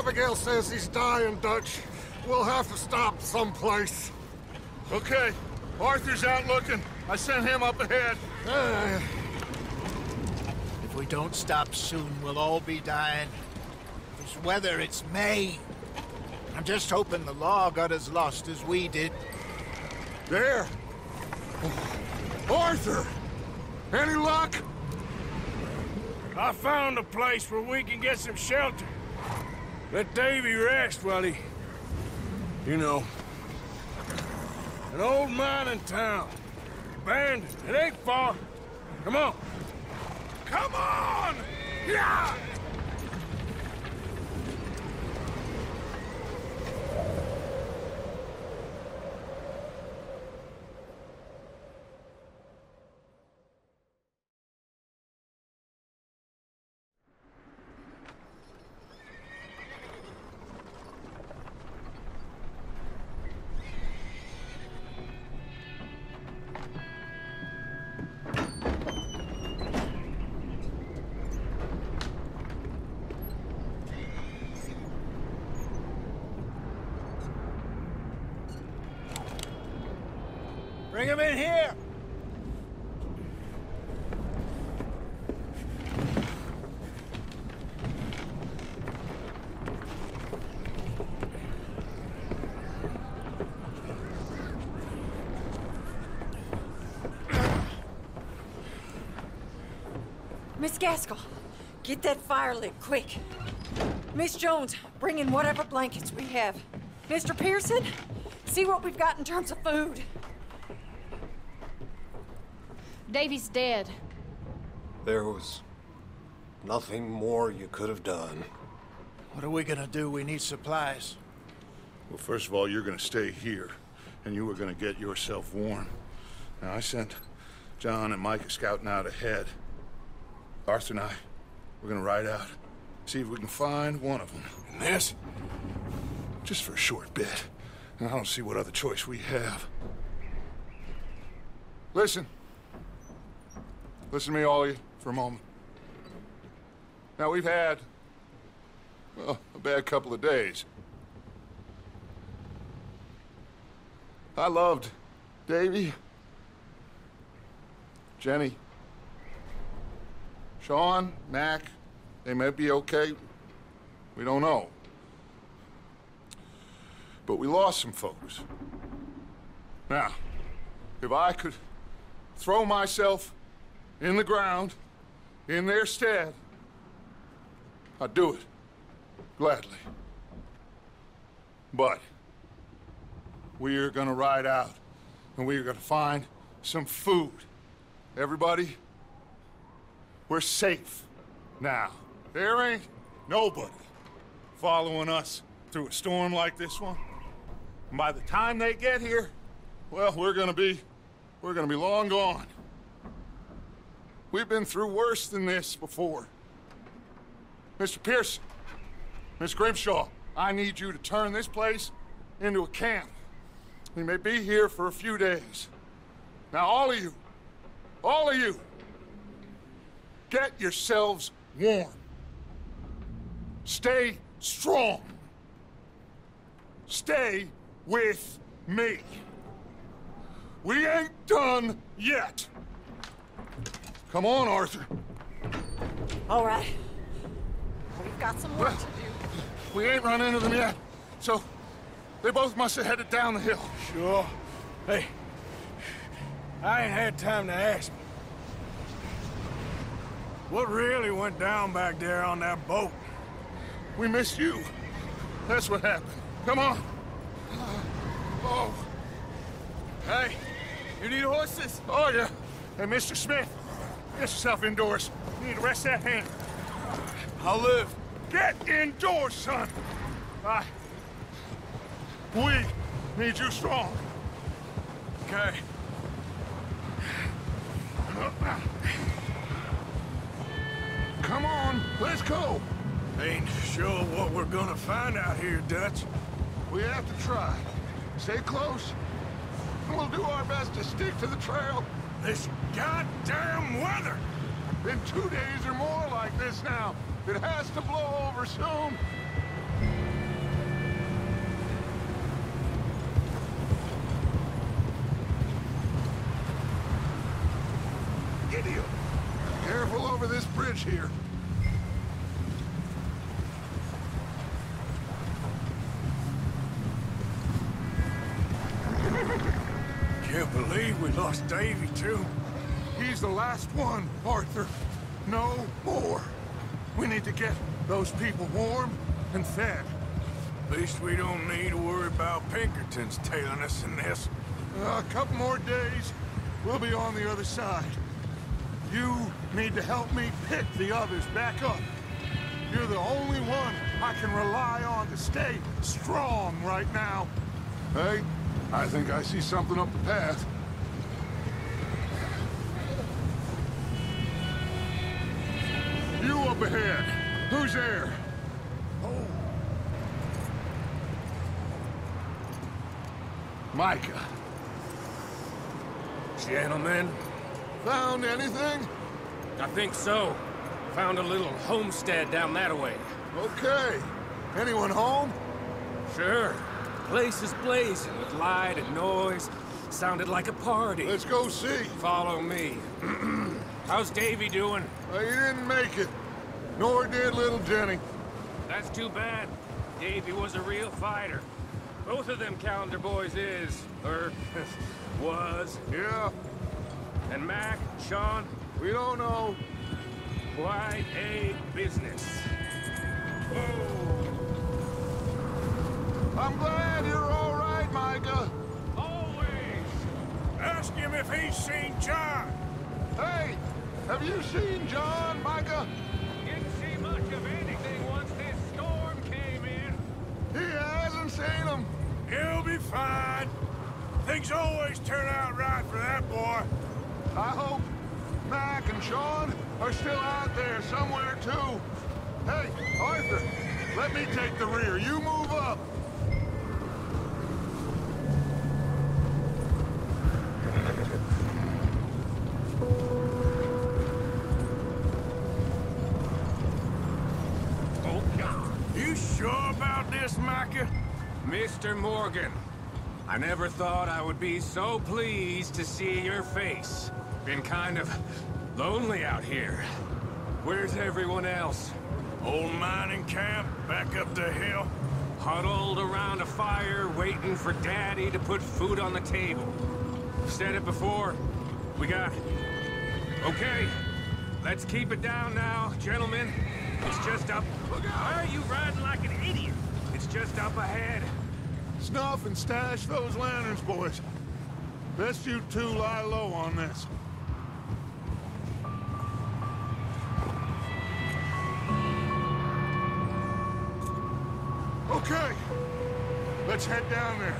Abigail says he's dying, Dutch. We'll have to stop someplace. Okay. Arthur's out looking. I sent him up ahead. If we don't stop soon, we'll all be dying. This weather, it's May. I'm just hoping the law got as lost as we did. There! Arthur! Any luck? I found a place where we can get some shelter. Let Davy rest while he... you know. An old mining town. Abandoned. It ain't far. Come on. Come on! Yeah! Bring him in here! Miss Gaskell, get that fire lit quick. Miss Jones, bring in whatever blankets we have. Mr. Pearson, see what we've got in terms of food. Davy's dead. There was nothing more you could have done. What are we gonna do? We need supplies. Well, first of all, you're gonna stay here, and you were gonna get yourself warm. Now, I sent John and Micah scouting out ahead. Arthur and I, we're gonna ride out, see if we can find one of them. And this? Just for a short bit. And I don't see what other choice we have. Listen. Listen to me, all of you, for a moment. Now, we've had, well, a bad couple of days. I loved Davy, Jenny, Sean, Mac. They may be okay. We don't know. But we lost some folks. Now, if I could throw myself in the ground, in their stead, I'd do it, gladly. But we're gonna ride out, and we're gonna find some food. Everybody, we're safe now. There ain't nobody following us through a storm like this one. And by the time they get here, well, we're gonna be long gone. We've been through worse than this before. Mr. Pearson, Miss Grimshaw, I need you to turn this place into a camp. We may be here for a few days. Now, all of you, get yourselves warm. Stay strong. Stay with me. We ain't done yet. Come on, Arthur. All right. We've got some work to do. We ain't run into them yet, so they both must have headed down the hill. Sure. Hey, I ain't had time to ask. What really went down back there on that boat? We missed you. That's what happened. Come on. Oh. Hey, you need horses? Oh, yeah. Hey, Mr. Smith. Get yourself indoors. You need to rest that hand. I'll live. Get indoors, son! We need you strong. Okay. Come on, let's go. Ain't sure what we're gonna find out here, Dutch. We have to try. Stay close, and we'll do our best to stick to the trail. This goddamn weather! Been 2 days or more like this now. It has to blow over soon. deal. Careful over this bridge here. Can't believe we lost Davy, too. He's the last one, Arthur. No more. We need to get those people warm and fed. At least we don't need to worry about Pinkerton's tailing us in this. A couple more days, we'll be on the other side. You need to help me pick the others back up. You're the only one I can rely on to stay strong right now. Hey, I think I see something up the path. You up ahead. Who's there? Oh. Micah. Gentlemen. Found anything? I think so. Found a little homestead down that way. Okay. Anyone home? Sure. Place is blazing with light and noise. Sounded like a party. Let's go see. Follow me. How's Davy doing? He didn't make it. Nor did little Jenny. That's too bad. Davy was a real fighter. Both of them calendar boys is, or was. Yeah. And Mac, Sean? We don't know. Quite a business. Whoa. I'm glad you're all right, Micah. Always. Ask him if he's seen John. Hey, have you seen John, Micah? Didn't see much of anything once this storm came in. He hasn't seen him. He'll be fine. Things always turn out right for that boy. I hope Mac and Sean are still out there somewhere, too. Hey, Arthur, let me take the rear. You move up. Oh, God. You sure about this, Micah? Mr. Morgan, I never thought I would be so pleased to see your face. Been kind of lonely out here. Where's everyone else? Old mining camp, back up the hill. Huddled around a fire, waiting for Daddy to put food on the table. Said it before, we got... Okay, let's keep it down now, gentlemen. It's just up... Why are you riding like an idiot? It's just up ahead. Snuff and stash those lanterns, boys. Best you two lie low on this. Okay, let's head down there.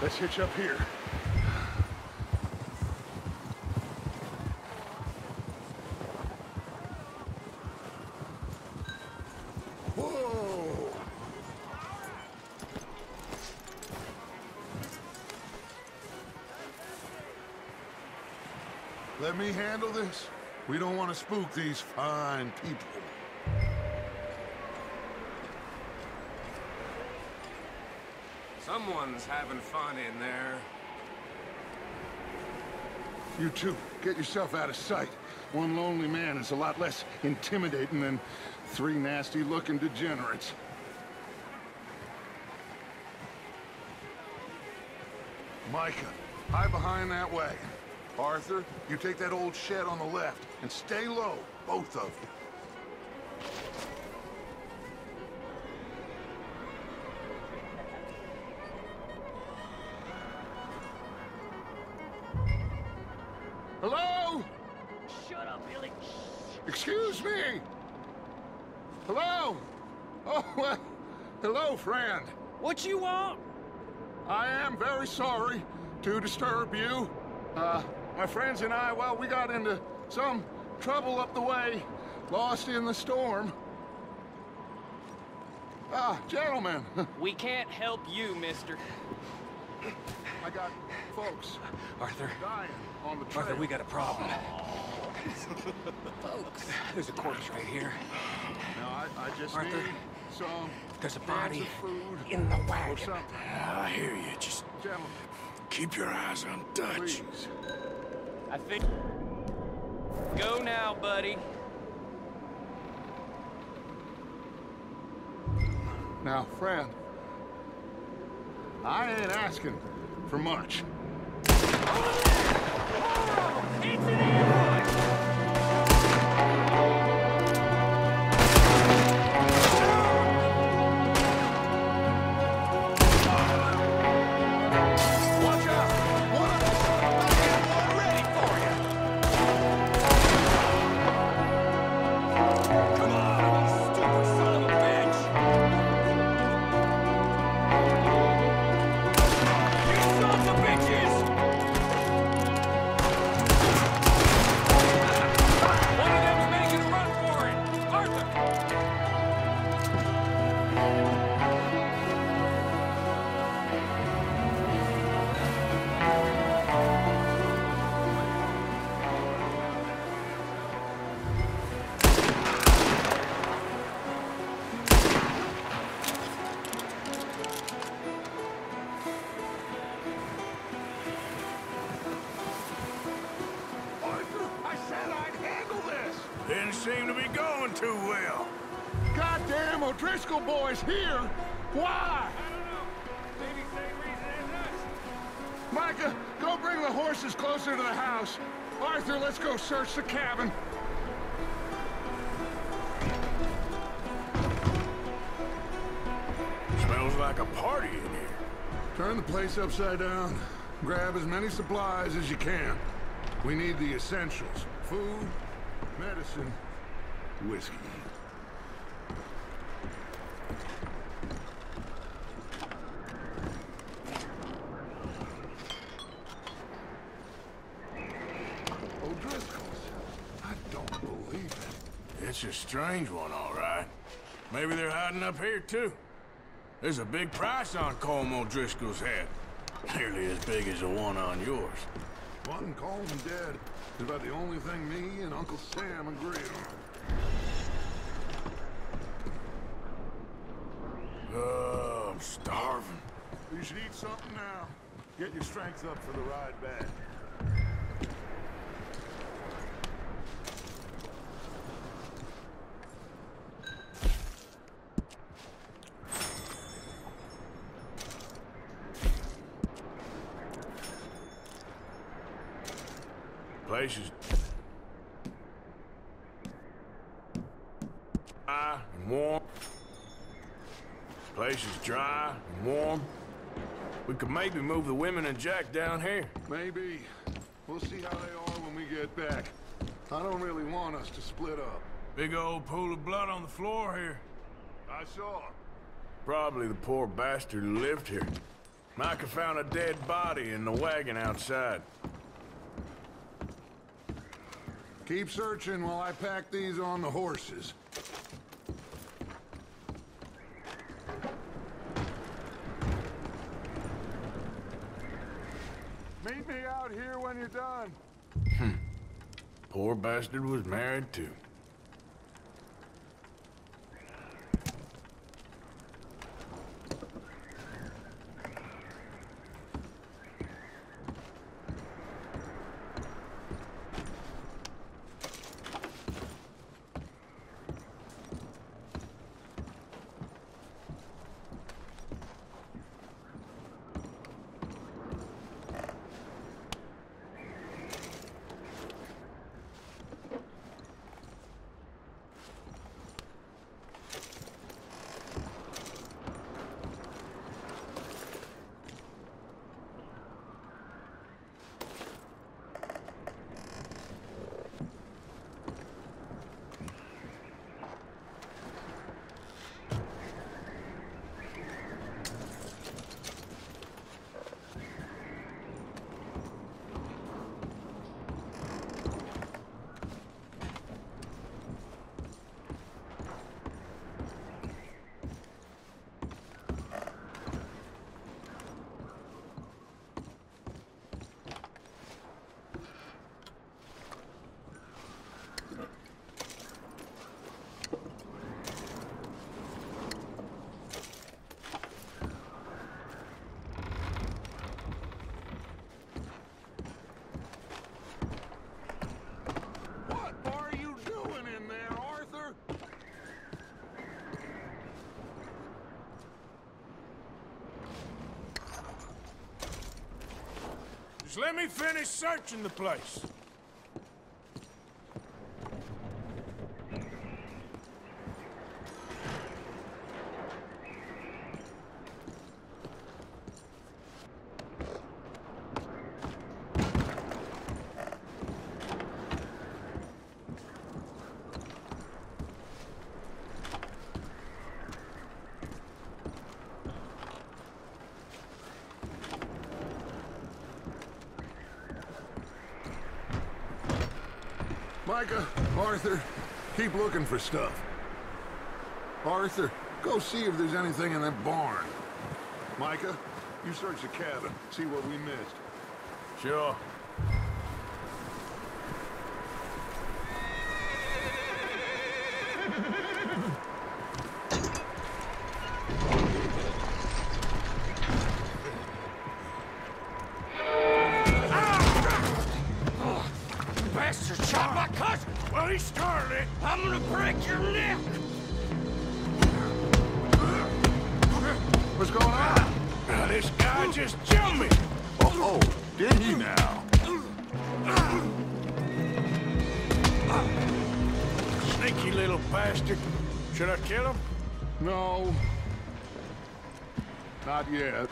Let's hitch up here. Let me handle this. We don't want to spook these fine people. Someone's having fun in there. You two, get yourself out of sight. One lonely man is a lot less intimidating than three nasty-looking degenerates. Micah, hide behind that wagon. Arthur, you take that old shed on the left, and stay low, both of you. Hello? Shut up, Billy. Excuse me. Hello? Oh, hello, friend. What you want? I am very sorry to disturb you. My friends and I, well, we got into some trouble up the way, lost in the storm. Ah, gentlemen. We can't help you, mister. I got folks. Arthur. Dying on the trail. Arthur, we got a problem. Folks. There's a corpse right here. No, I just Arthur, need some... There's a body food in the wagon. I hear you. Just gentlemen, keep your eyes on Dutch. Please. I think... Go now, buddy. Now, friend, I ain't asking for much. Oh, it's an ambush! Driscoll boys here? Why? I don't know. Maybe same reason as us. Micah, go bring the horses closer to the house. Arthur, let's go search the cabin. Smells like a party in here. Turn the place upside down. Grab as many supplies as you can. We need the essentials. Food, medicine, whiskey. It's a strange one, all right. Maybe they're hiding up here, too. There's a big price on Colm O'Driscoll's head. Nearly as big as the one on yours. One Colm dead is about the only thing me and Uncle Sam agree on. Oh, I'm starving. You should eat something now. Get your strength up for the ride back. Place is dry and warm. We could maybe move the women and Jack down here. Maybe. We'll see how they are when we get back. I don't really want us to split up. Big old pool of blood on the floor here. I saw. Probably the poor bastard who lived here. Micah found a dead body in the wagon outside. Keep searching while I pack these on the horses. Meet me out here when you're done. Poor bastard was married too. Let me finish searching the place. Micah, Arthur, keep looking for stuff. Arthur, go see if there's anything in that barn. Micah, you search the cabin, see what we missed. Sure. Yet.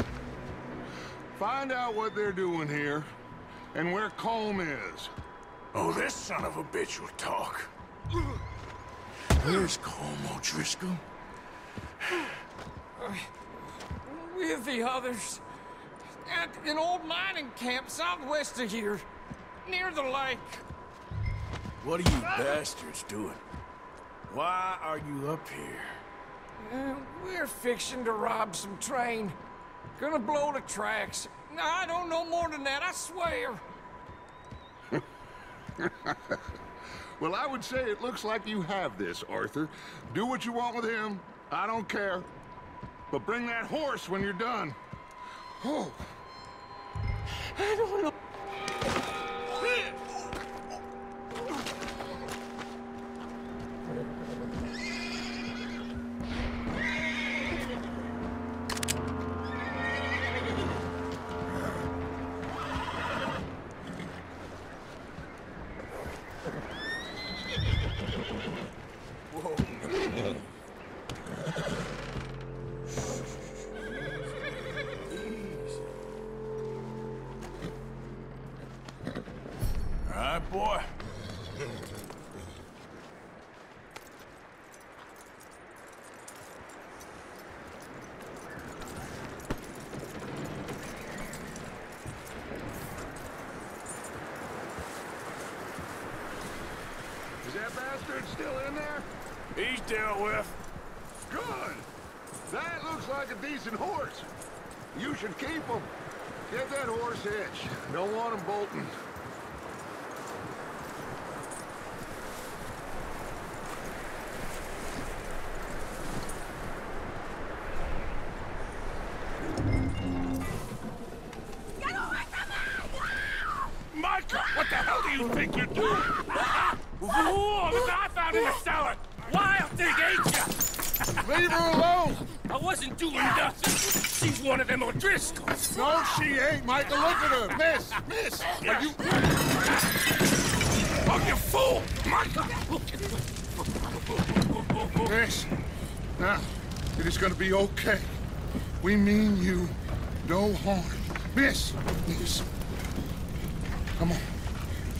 Find out what they're doing here and where Colm is. Oh, this son of a bitch will talk. Where's Colm O'Driscoll? With the others. At an old mining camp southwest of here, near the lake. What are you bastards doing? Why are you up here? We're fixing to rob some train. Gonna blow the tracks. No, I don't know more than that, I swear. Well, I would say it looks like you have this, Arthur. Do what you want with him. I don't care. But bring that horse when you're done. Oh. I don't know. Still in there? He's dealt with. Good! That looks like a decent horse. You should keep him. Get that horse hitched. Don't want him bolting. Micah, what the hell do you think you're doing? Whoa, the knife out in the cellar! Wild thing, ain't ya? Leave her alone! I wasn't doing nothing! She's one of them O'Driscolls! No, she ain't, Micah! Look at her! Miss! Miss! Are you... Oh, you fool! Micah! Miss, now, it is gonna be okay. We mean you no harm. Miss! Miss! Come on.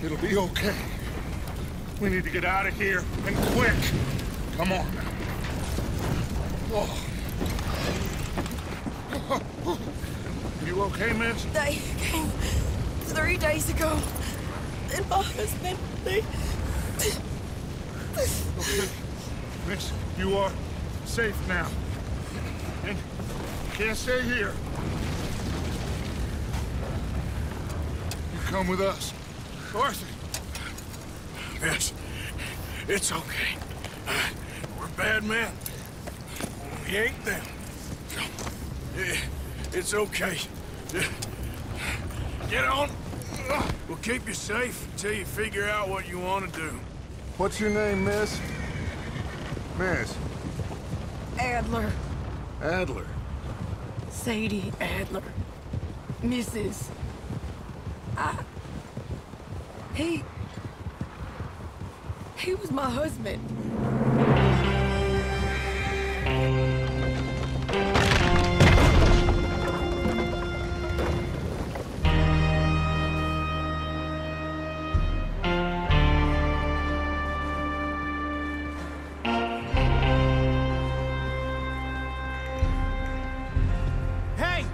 It'll be okay. We need to get out of here, and quick! Come on now. Whoa. You okay, miss? They came 3 days ago. And Marcus, they... Okay. Miss, you are safe now. And you can't stay here. You come with us. Arthur! Yes, it's okay. We're bad men. We ain't them. It's okay. Get on. We'll keep you safe until you figure out what you want to do. What's your name, miss? Miss? Adler. Adler? Sadie Adler. Mrs. He was my husband. Hey!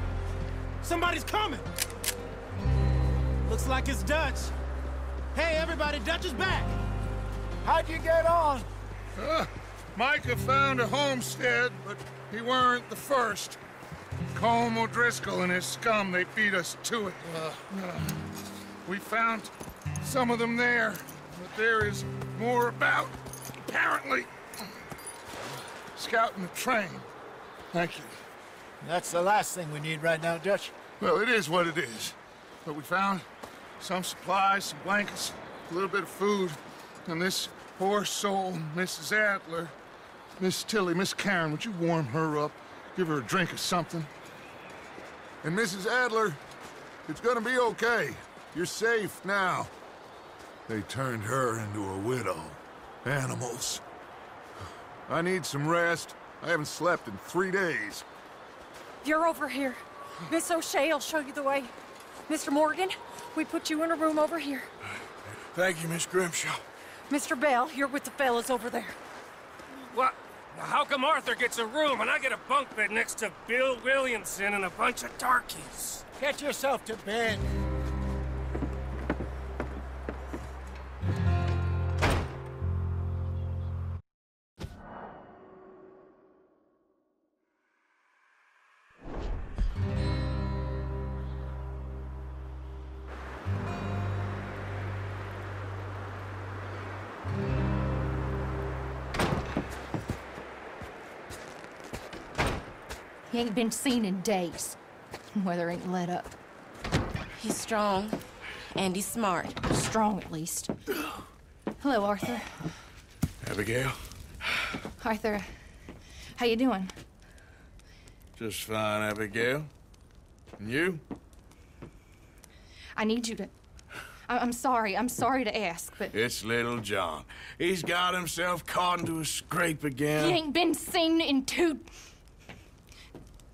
Somebody's coming! Looks like it's Dutch. Hey, everybody, Dutch is back! How'd you get on? Micah found a homestead, but he weren't the first. Colm O'Driscoll and his scum, they beat us to it. We found some of them there, but there is more about, apparently. Scouting the train. Thank you. That's the last thing we need right now, Dutch. Well, it is what it is. But we found some supplies, some blankets, a little bit of food. And this poor soul, Mrs. Adler, Miss Tilly, Miss Karen, would you warm her up? Give her a drink or something? And Mrs. Adler, it's gonna be okay. You're safe now. They turned her into a widow. Animals. I need some rest. I haven't slept in 3 days. You're over here. Miss O'Shea will show you the way. Mr. Morgan, we put you in a room over here. Thank you, Miss Grimshaw. Mr. Bell, you're with the fellas over there. What? Well, how come Arthur gets a room and I get a bunk bed next to Bill Williamson and a bunch of darkies? Get yourself to bed. He ain't been seen in days. Weather ain't let up. He's strong, and he's smart. Strong, at least. Hello, Arthur. Abigail. Arthur, how you doing? Just fine, Abigail. And you? I need you to... I'm sorry to ask, but... It's little John. He's got himself caught into a scrape again. He ain't been seen in two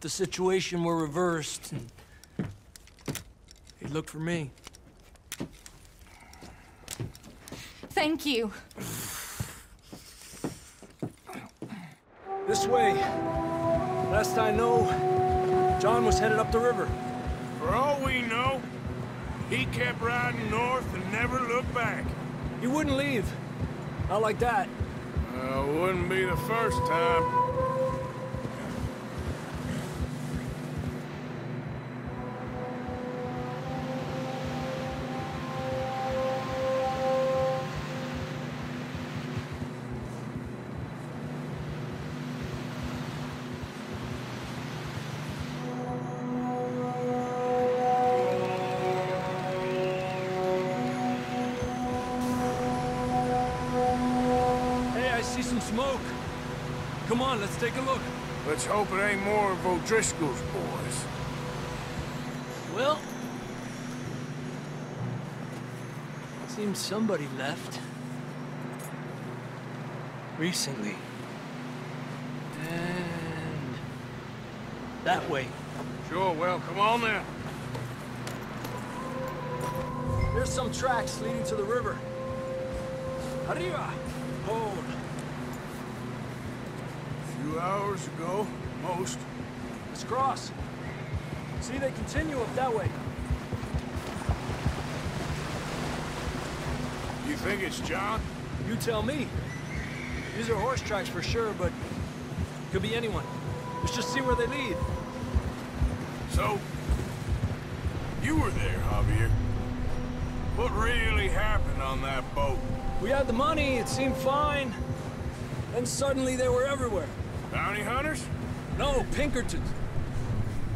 The situation were reversed, and he looked for me. Thank you. This way. Last I know, John was headed up the river. For all we know, he kept riding north and never looked back. He wouldn't leave. Not like that. Wouldn't be the first time. Smoke. Come on, let's take a look. Let's hope it ain't more of O'Driscoll's boys. Well, seems somebody left. Recently. And that way. Sure, well, come on then. There's some tracks leading to the river. Arriba! Hold. 2 hours ago, most. Let's cross. See, they continue up that way. You think it's John? You tell me. These are horse tracks for sure, but could be anyone. Let's just see where they lead. So, You were there, Javier. What really happened on that boat? We had the money, it seemed fine. Then suddenly they were everywhere. Bounty hunters? No, Pinkertons.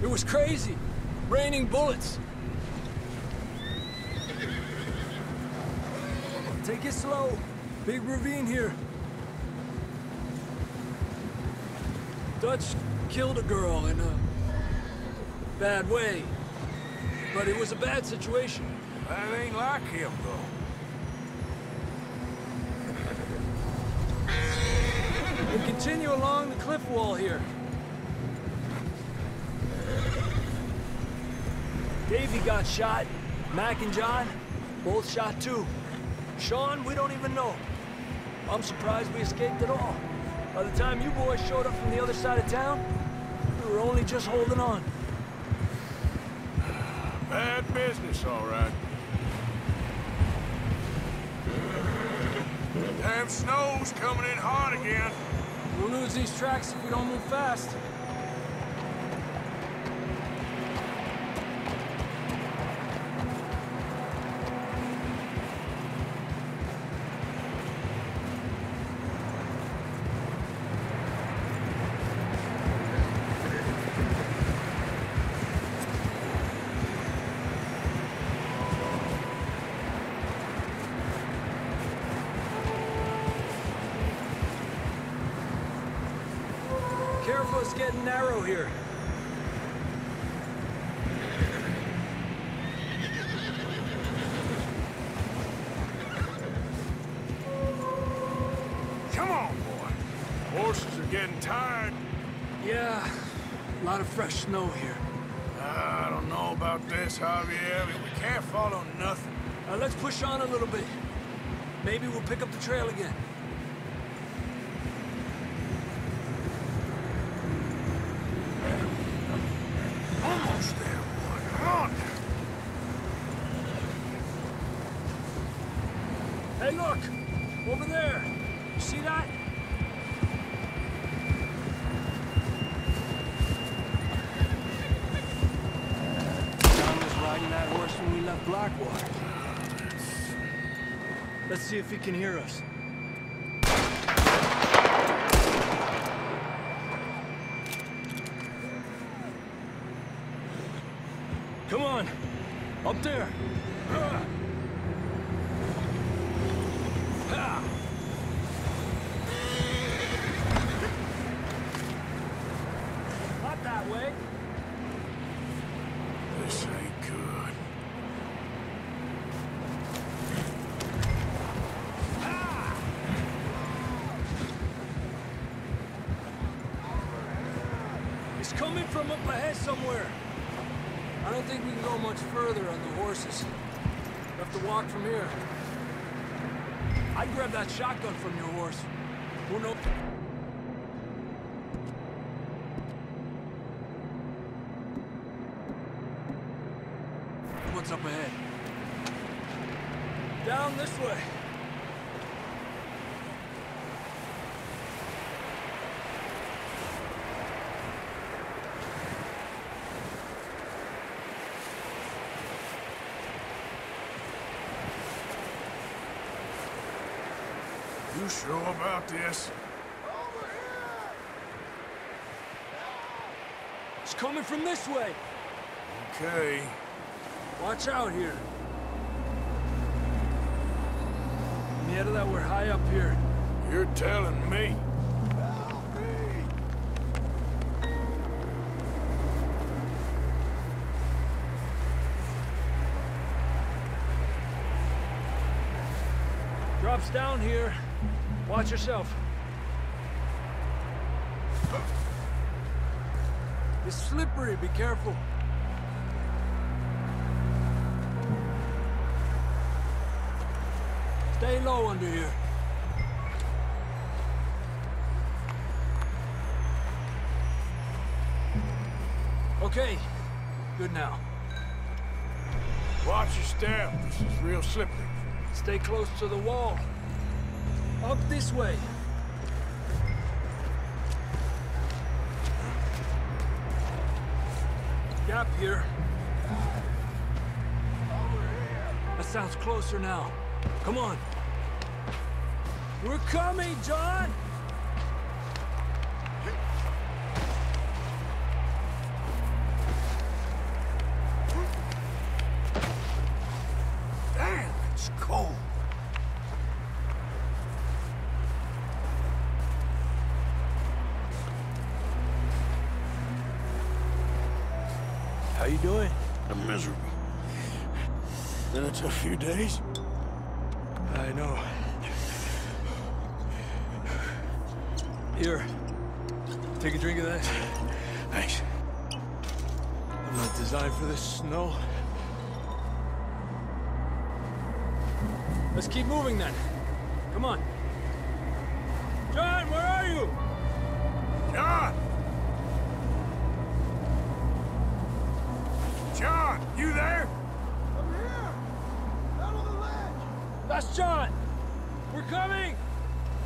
It was crazy. Raining bullets. Take it slow. Big ravine here. Dutch killed a girl in a bad way. But it was a bad situation. That ain't like him, though. We'll continue along the cliff wall here. Davey got shot. Mac and John, both shot too. Sean, we don't even know. I'm surprised we escaped at all. By the time you boys showed up from the other side of town, we were only just holding on. Bad business, all right. Damn snow's coming in hard again. We'll lose these tracks if we don't move fast. Careful, it's getting narrow here. Come on, boy. Horses are getting tired. Yeah, a lot of fresh snow here. I don't know about this, Javier. We can't follow nothing. Let's push on a little bit. Maybe we'll pick up the trail again. Hey, look! Over there! You see that? John was riding that horse when we left Blackwater. Let's see if he can hear us. Come on! Up there! It's coming from up ahead somewhere. I don't think we can go much further on the horses. We have to walk from here. I'd grab that shotgun from your horse. Who knows? What's up ahead? Down this way. You sure about this? Over here! It's coming from this way. Okay. Watch out here. Mierda, we're high up here. You're telling me. Help me! Drops down here. Watch yourself. It's slippery, be careful. Stay low under here. Okay, good now. Watch your step, this is real slippery. Stay close to the wall. Up this way. Gap here. That sounds closer now. Come on. We're coming, John! Damn, it's cold. How you doing? I'm miserable. Been a tough few days. I know. Here, take a drink of that. Thanks. I'm not designed for this snow. Let's keep moving then. Come on. John, where are you? John! John, you there? I'm here! Down on the ledge! That's John! We're coming!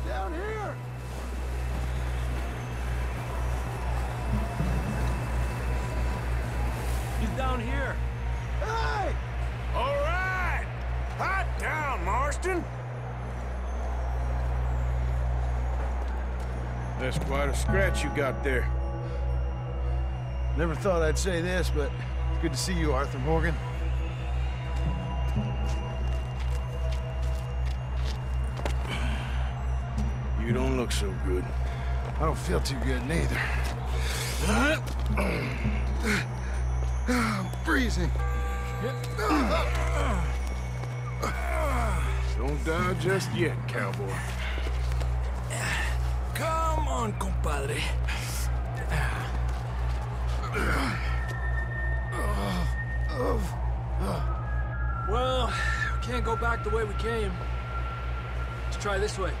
Down here! Down here. Hey! All right! Hot down, Marston! That's quite a scratch you got there. Never thought I'd say this, but it's good to see you, Arthur Morgan. You don't look so good. I don't feel too good, neither. I'm freezing. Don't die just yet, cowboy. Come on, compadre. Well, we can't go back the way we came. Let's try this way.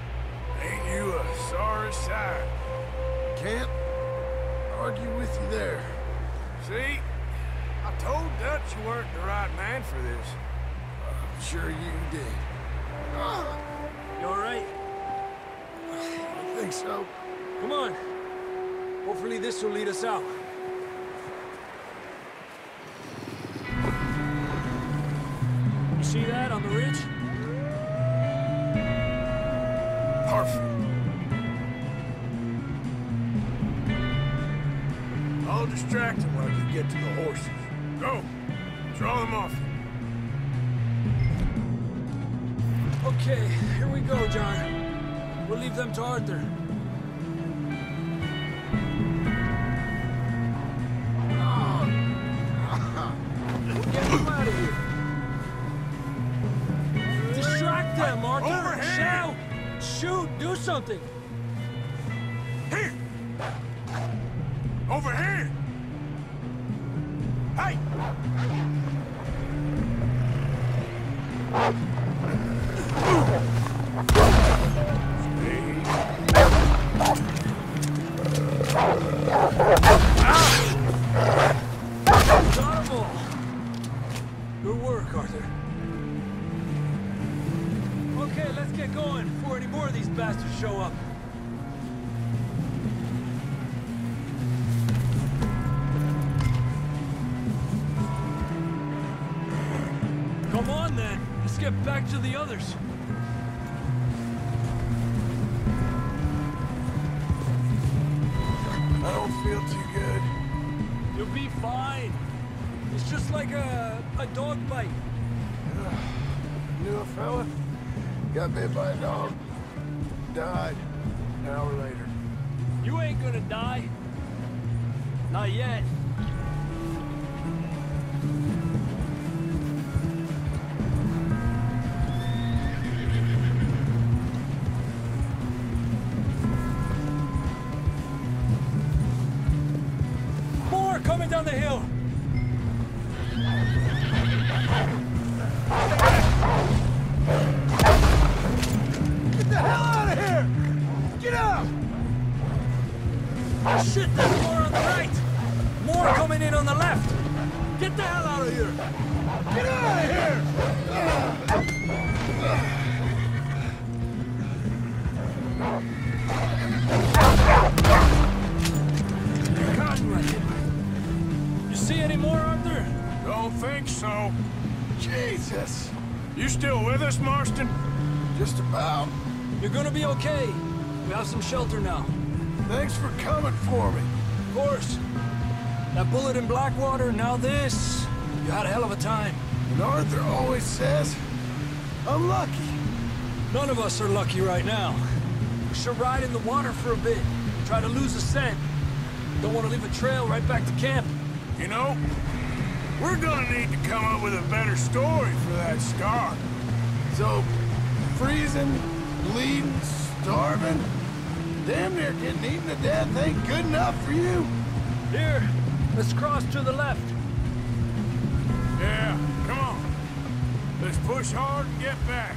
Ain't you a sorry sight? Can't argue with you there. See? I told Dutch you weren't the right man for this. I'm sure you did. You all right? I think so. Come on. Hopefully this will lead us out. You see that on the ridge? Perfect. I'll distract him while you get to the horses. Go! Draw them off. Okay, here we go, John. We'll leave them to Arthur. Get them out of here. Distract them, Arthur! Over here! Shout! Shoot! Do something! Here! Over here! Hey! Good work, Arthur. Okay, let's get going before any more of these bastards show up. Get back to the others. I don't feel too good. You'll be fine. It's just like a dog bite. Knew a fella? Got bit by a dog. Died an hour later. You ain't gonna die. Not yet. Down the hill. Get the hell out of here! Get out! Oh, shit, there's more on the right! More coming in on the left! Get the hell out of here! Get out of here! See any more, Arthur? Don't think so. Jesus! You still with us, Marston? Just about. You're gonna be okay. We have some shelter now. Thanks for coming for me. Of course. That bullet in Blackwater, now this. You had a hell of a time. And Arthur always says, I'm lucky. None of us are lucky right now. We should ride in the water for a bit. Try to lose a scent. Don't want to leave a trail right back to camp. You know, we're gonna need to come up with a better story for that scar. So, freezing, bleeding, starving, damn near getting eaten to death ain't good enough for you. Here, let's cross to the left. Yeah, come on. Let's push hard and get back.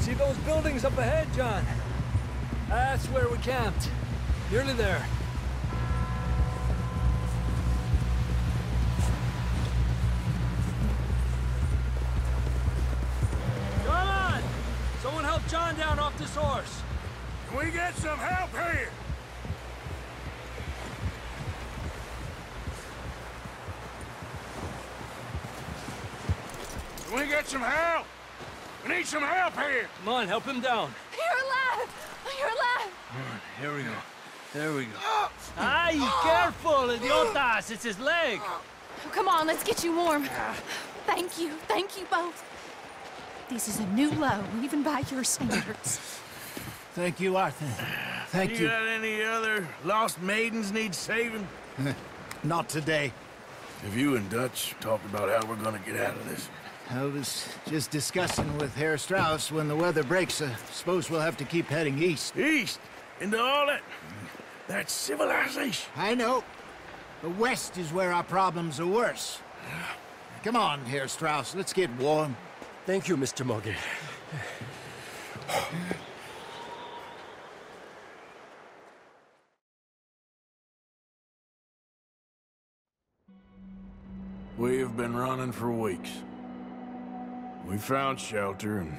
See those buildings up ahead, John? That's where we camped. Nearly there. Come on! Someone help John down off this horse. Can we get some help here? Can we get some help? We need some help here! Come on, help him down. You're alive! You're alive! All right, here we go. There we go. Aye, careful, idiotas! It's his leg! Oh, come on, let's get you warm. Thank you. Thank you both. This is a new low, even by your standards. Thank you, Arthur. Thank you. You got any other lost maidens need saving? Not today. Have you and Dutch talked about how we're gonna get out of this? I was just discussing with Herr Strauss when the weather breaks. I suppose we'll have to keep heading east. East? Into all that... that civilization? I know. The west is where our problems are worse. Come on, Herr Strauss. Let's get warm. Thank you, Mr. Morgan. We have been running for weeks. We found shelter and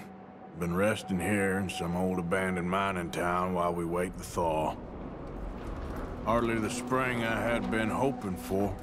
been resting here in some old abandoned mining town while we wait the thaw. Hardly the spring I had been hoping for.